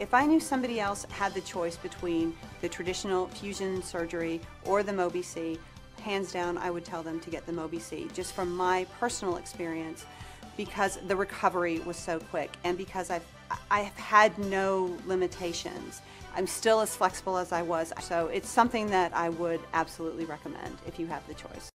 If I knew somebody else had the choice between the traditional fusion surgery or the Mobi-C, hands down I would tell them to get the Mobi-C, just from my personal experience, because the recovery was so quick and because I've had no limitations. I'm still as flexible as I was, so it's something that I would absolutely recommend if you have the choice.